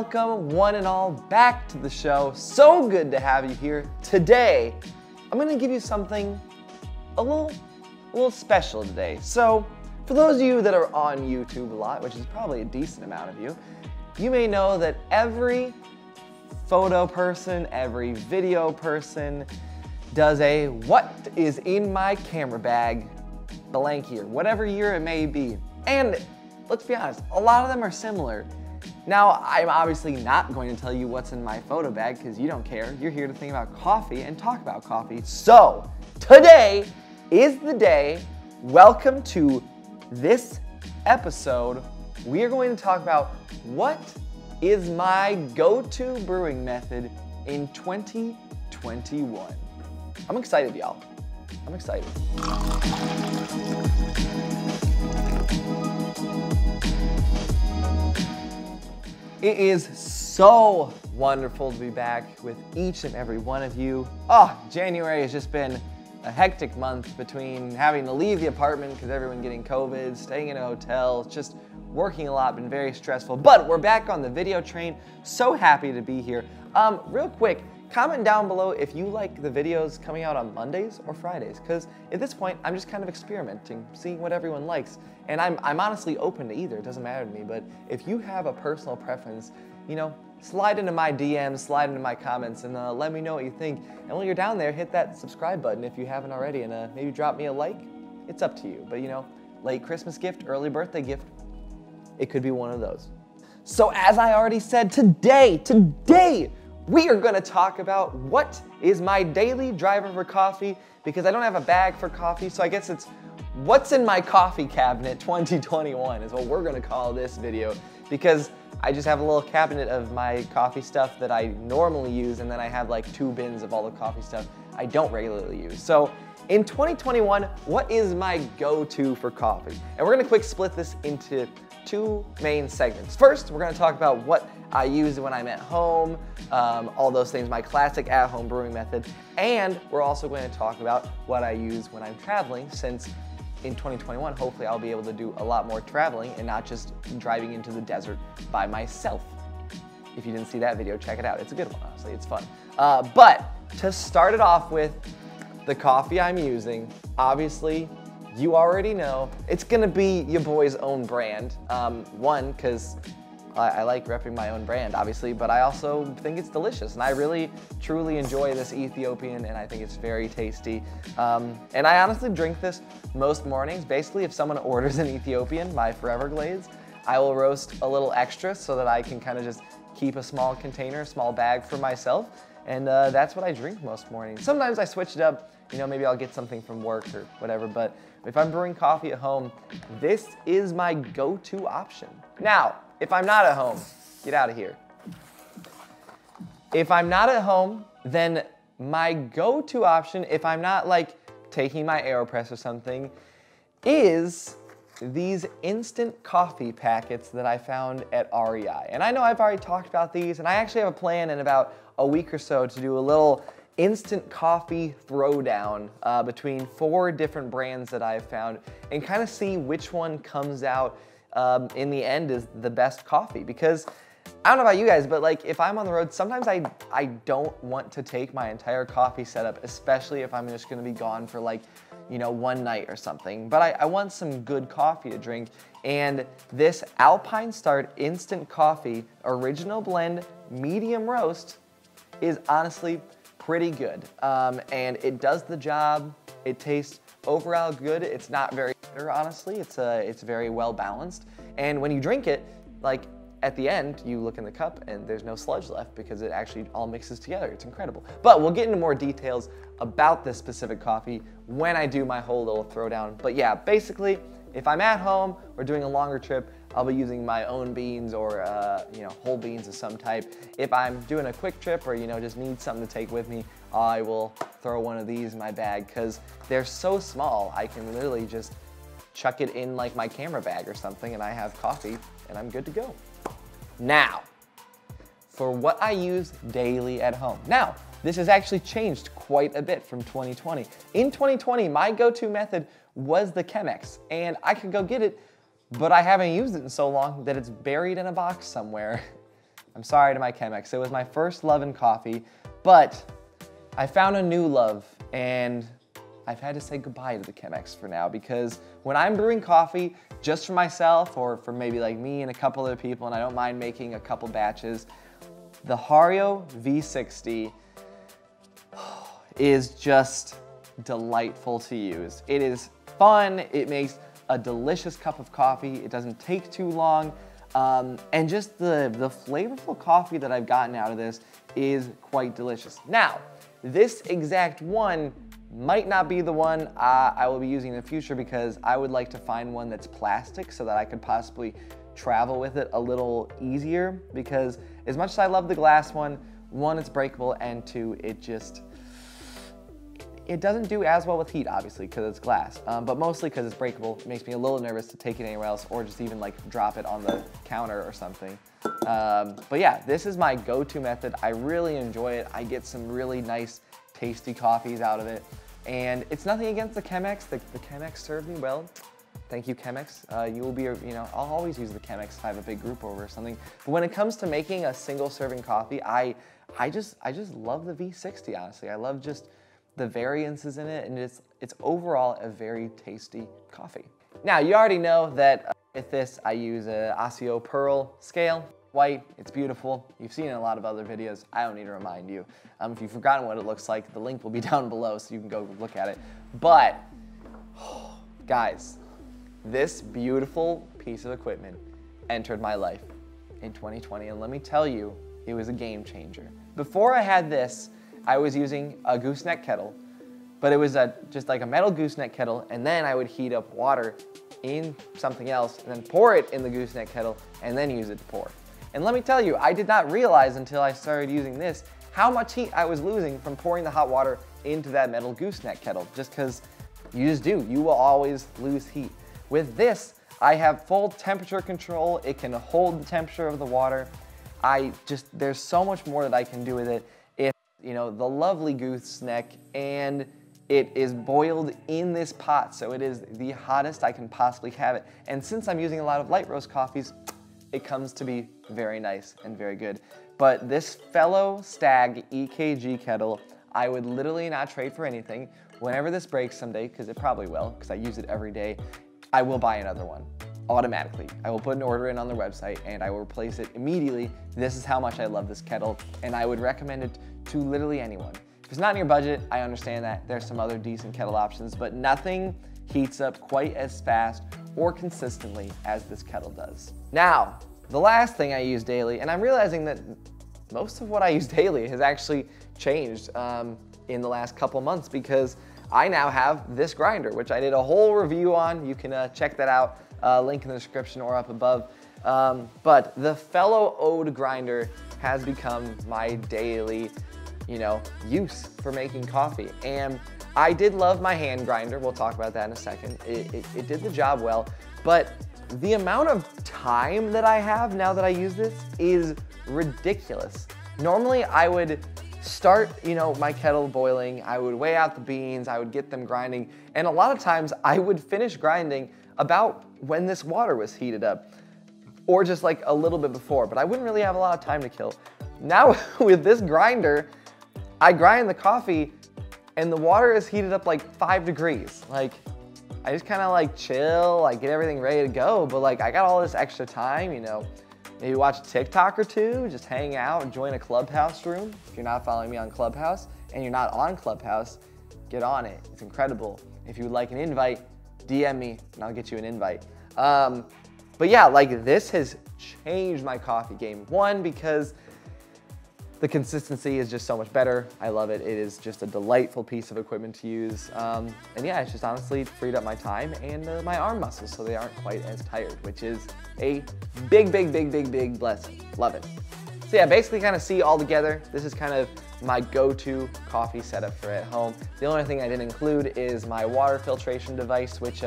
welcome one and all back to the show. So good to have you here. Today, I'm gonna give you something a little special today. So, for those of you that are on YouTube a lot, which is probably a decent amount of you, you may know that every photo person, every video person does a what is in my camera bag blank year, whatever year it may be. And let's be honest, a lot of them are similar. Now, I'm obviously not going to tell you what's in my photo bag because you don't care. You're here to think about coffee and talk about coffee. So, today is the day. Welcome to this episode. We are going to talk about what is my go-to brewing method in 2021. I'm excited, y'all. I'm excited. It is so wonderful to be back with each and every one of you. Oh, January has just been a hectic month between having to leave the apartment because everyone getting COVID, staying in a hotel, just working a lot, been very stressful. But we're back on the video train. So happy to be here. Real quick, comment down below if you like the videos coming out on Mondays or Fridays, because at this point, I'm just kind of experimenting, seeing what everyone likes. And I'm honestly open to either, it doesn't matter to me, but if you have a personal preference, you know, slide into my DMs, slide into my comments, and let me know what you think. And while you're down there, hit that subscribe button if you haven't already, and maybe drop me a like. It's up to you, but you know, late Christmas gift, early birthday gift, it could be one of those. So as I already said, today, we are gonna talk about what is my daily driver for coffee, because I don't have a bag for coffee, so I guess it's what's in my coffee cabinet 2021 is what we're gonna call this video, because I just have a little cabinet of my coffee stuff that I normally use, and then I have like 2 bins of all the coffee stuff I don't regularly use. So in 2021, what is my go-to for coffee? And we're gonna quick split this into 2 main segments. First, we're gonna talk about what I use when I'm at home, all those things, my classic at-home brewing method. And we're also going to talk about what I use when I'm traveling, since in 2021, hopefully I'll be able to do a lot more traveling and not just driving into the desert by myself. If you didn't see that video, check it out. It's a good one, honestly, it's fun. But to start it off with, the coffee I'm using, obviously, you already know, it's gonna be your boy's own brand. One, because I like repping my own brand, obviously, but I also think it's delicious, and I really, truly enjoy this Ethiopian, and I think it's very tasty. And I honestly drink this most mornings. Basically, if someone orders an Ethiopian, my Forever Glades, I will roast a little extra so that I can kind of just keep a small container, small bag for myself, and that's what I drink most mornings. Sometimes I switch it up, you know, maybe I'll get something from work or whatever, but if I'm brewing coffee at home, this is my go-to option. Now, if I'm not at home, get out of here. If I'm not at home, then my go-to option, if I'm not like taking my AeroPress or something, is these instant coffee packets that I found at REI. And I know I've already talked about these, and I actually have a plan in about a week or so to do a little instant coffee throwdown between 4 different brands that I've found and kind of see which one comes out in the end is the best coffee, because I don't know about you guys, but like if I'm on the road, sometimes I don't want to take my entire coffee setup, especially if I'm just gonna be gone for like, you know, 1 night or something. But I want some good coffee to drink, and this Alpine Start Instant Coffee Original Blend Medium Roast is honestly pretty good. And it does the job. It tastes overall good. It's not very bitter, honestly. It's very well balanced. And when you drink it, like at the end, you look in the cup and there's no sludge left because it actually all mixes together. It's incredible. But we'll get into more details about this specific coffee when I do my whole little throwdown. But yeah, basically, if I'm at home or doing a longer trip, I'll be using my own beans or you know, whole beans of some type. If I'm doing a quick trip or, you know, just need something to take with me, I will throw one of these in my bag because they're so small, I can literally just chuck it in like my camera bag or something, and I have coffee and I'm good to go. Now, for what I use daily at home. Now, this has actually changed quite a bit from 2020. In 2020, my go-to method was the Chemex, and I could go get it, but I haven't used it in so long that it's buried in a box somewhere. I'm sorry to my Chemex. It was my first love in coffee, but I found a new love, and I've had to say goodbye to the Chemex for now, because when I'm brewing coffee just for myself or for maybe like me and a couple other people, and I don't mind making a couple batches, the Hario V60 is just delightful to use. It is fun, it makes a delicious cup of coffee, it doesn't take too long, and just the flavorful coffee that I've gotten out of this is quite delicious. Now, this exact one might not be the one I will be using in the future, because I would like to find one that's plastic so that I could possibly travel with it a little easier, because as much as I love the glass one, it's breakable, and two, it just, it doesn't do as well with heat, obviously, because it's glass, but mostly because it's breakable. It makes me a little nervous to take it anywhere else or just even like drop it on the counter or something. But yeah, this is my go-to method. I really enjoy it. I get some really nice, tasty coffees out of it. And it's nothing against the Chemex. The Chemex served me well. Thank you, Chemex. You will be, you know, I'll always use the Chemex if I have a big group over or something. But when it comes to making a single serving coffee, I just love the V60, honestly. I love just the variances in it, and it's overall a very tasty coffee. Now, you already know that with this, I use a Acaia Pearl scale. White, it's beautiful. You've seen it in a lot of other videos. I don't need to remind you. If you've forgotten what it looks like, the link will be down below so you can go look at it. But, oh, guys, this beautiful piece of equipment entered my life in 2020, and let me tell you, it was a game changer. Before I had this, I was using a gooseneck kettle, but it was just like a metal gooseneck kettle, and then I would heat up water in something else and then pour it in the gooseneck kettle and then use it to pour. And let me tell you, I did not realize until I started using this how much heat I was losing from pouring the hot water into that metal gooseneck kettle, just because you just do. You will always lose heat. With this, I have full temperature control. It can hold the temperature of the water. There's so much more that I can do with it. It's, you know, the lovely gooseneck, and it is boiled in this pot, so it is the hottest I can possibly have it. And since I'm using a lot of light roast coffees, it comes to be very nice and very good. But this Fellow Stag EKG kettle, I would literally not trade for anything. Whenever this breaks someday, because it probably will, because I use it every day, I will buy another one automatically. I will put an order in on their website and I will replace it immediately. This is how much I love this kettle, and I would recommend it to literally anyone. If it's not in your budget, I understand that. There's some other decent kettle options, but nothing heats up quite as fast or consistently as this kettle does. Now, the last thing I use daily, and I'm realizing that most of what I use daily has actually changed in the last couple months, because I now have this grinder, which I did a whole review on. You can check that out, link in the description or up above. But the Fellow Ode grinder has become my daily, you know, use for making coffee. And I did love my hand grinder. We'll talk about that in a second. It did the job well, but the amount of time that I have now that I use this is ridiculous. Normally I would start, you know, my kettle boiling, I would weigh out the beans, I would get them grinding, and a lot of times I would finish grinding about when this water was heated up, or just like a little bit before, but I wouldn't really have a lot of time to kill. Now with this grinder, I grind the coffee and the water is heated up like 5 degrees. Like, I just kind of like chill, like get everything ready to go, but like I got all this extra time, you know, maybe watch a TikTok or two, just hang out and join a Clubhouse room. If you're not following me on Clubhouse and you're not on Clubhouse, get on it, it's incredible. If you would like an invite, DM me and I'll get you an invite. But yeah, like this has changed my coffee game. One, because the consistency is just so much better. I love it. It is just a delightful piece of equipment to use. And yeah, it's just honestly freed up my time and my arm muscles, so they aren't quite as tired, which is a big blessing. Love it. So yeah, basically kind of see all together. This is kind of my go-to coffee setup for at home. The only thing I didn't include is my water filtration device, which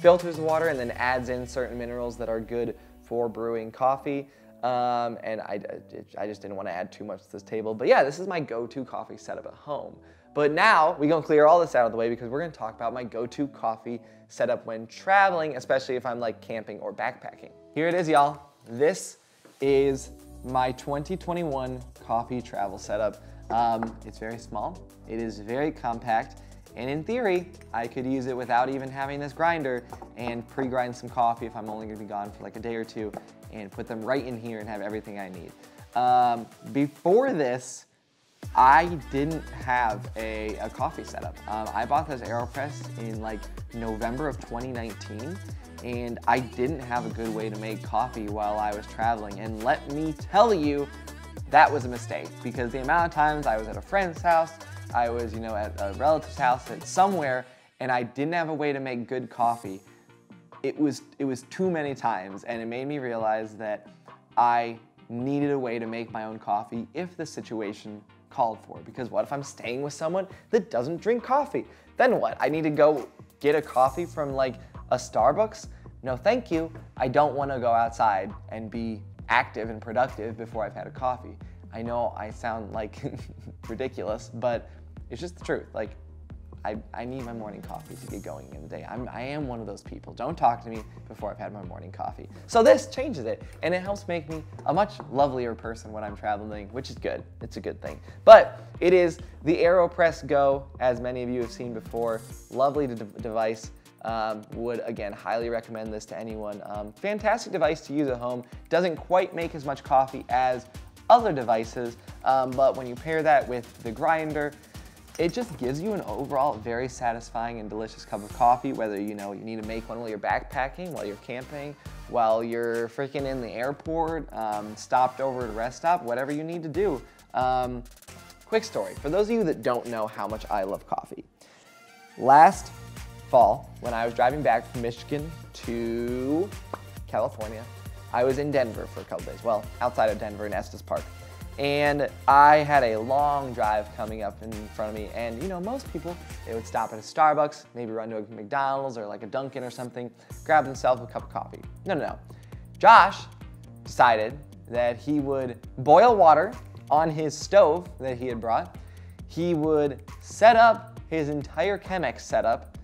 filters the water and then adds in certain minerals that are good for brewing coffee. And I just didn't want to add too much to this table. But yeah, this is my go-to coffee setup at home. But now we're going to clear all this out of the way, because we're going to talk about my go-to coffee setup when traveling, especially if I'm like camping or backpacking. Here it is, y'all. This is my 2021 coffee travel setup. It's very small, it is very compact, and in theory, I could use it without even having this grinder and pre-grind some coffee if I'm only gonna be gone for like a day or two and put them right in here and have everything I need. Before this, I didn't have a coffee setup. I bought this AeroPress in like November of 2019, and I didn't have a good way to make coffee while I was traveling. And let me tell you, that was a mistake, because the amount of times I was at a friend's house, I was, you know, at a relative's house, at somewhere, and I didn't have a way to make good coffee. It was too many times, and it made me realize that I needed a way to make my own coffee if the situation called for it. Because what if I'm staying with someone that doesn't drink coffee? Then what? I need to go get a coffee from like a Starbucks? No, thank you. I don't want to go outside and be active and productive before I've had a coffee. I know I sound like ridiculous, but it's just the truth. Like, I need my morning coffee to get going in the day. I am one of those people. Don't talk to me before I've had my morning coffee. So this changes it, and it helps make me a much lovelier person when I'm traveling, which is good. It's a good thing. But it is the AeroPress Go, as many of you have seen before. Lovely device. Would again highly recommend this to anyone. Fantastic device to use at home. Doesn't quite make as much coffee as other devices, but when you pair that with the grinder, it just gives you an overall very satisfying and delicious cup of coffee, whether you know you need to make one while you're backpacking, while you're camping, while you're freaking in the airport, stopped over at a rest stop, whatever you need to do. Quick story, for those of you that don't know how much I love coffee. Last fall, when I was driving back from Michigan to California, I was in Denver for a couple days, well, outside of Denver in Estes Park. And I had a long drive coming up in front of me, and you know, most people, they would stop at a Starbucks, maybe run to a McDonald's or like a Dunkin' or something, grab themselves a cup of coffee. No. Josh decided that he would boil water on his stove that he had brought. He would set up his entire Chemex setup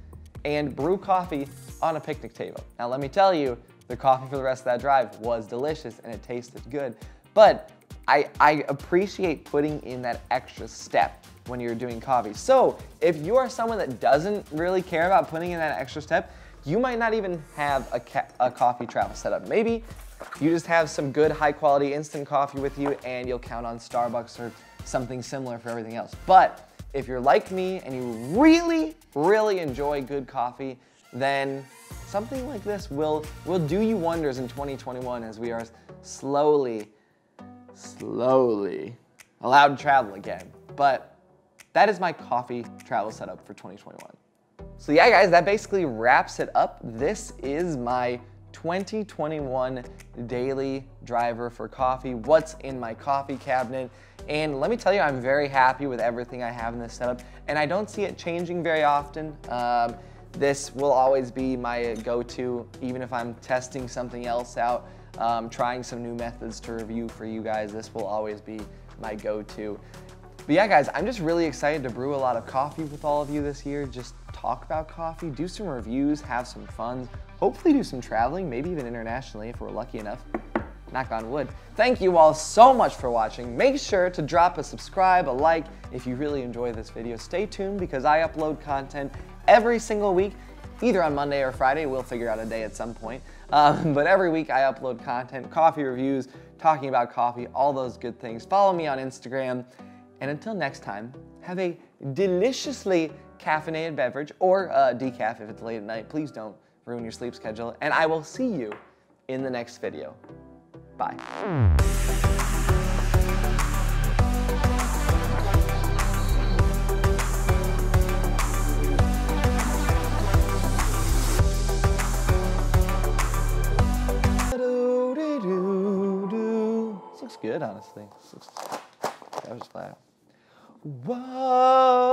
and brew coffee on a picnic table. Now let me tell you, the coffee for the rest of that drive was delicious and it tasted good, but I appreciate putting in that extra step when you're doing coffee. So if you are someone that doesn't really care about putting in that extra step, you might not even have a coffee travel setup. Maybe you just have some good high quality instant coffee with you and you'll count on Starbucks or something similar for everything else. But if you're like me and you really, really enjoy good coffee, then something like this will do you wonders in 2021 as we are slowly allowed to travel again. But that is my coffee travel setup for 2021. So yeah, guys, that basically wraps it up. This is my 2021 daily driver for coffee, what's in my coffee cabinet. And let me tell you, I'm very happy with everything I have in this setup, and I don't see it changing very often. This will always be my go-to, even if I'm testing something else out, trying some new methods to review for you guys. This will always be my go-to. But yeah, guys, I'm just really excited to brew a lot of coffee with all of you this year. Just talk about coffee, do some reviews, have some fun, hopefully do some traveling, maybe even internationally if we're lucky enough. Knock on wood. Thank you all so much for watching. Make sure to drop a subscribe, a like if you really enjoy this video. Stay tuned because I upload content every single week, either on Monday or Friday. We'll figure out a day at some point. But every week I upload content, coffee reviews, talking about coffee, all those good things. Follow me on Instagram. And until next time, have a deliciously caffeinated beverage, or decaf if it's late at night. Please don't ruin your sleep schedule. And I will see you in the next video. Bye. Good, honestly. That was flat. Whoa.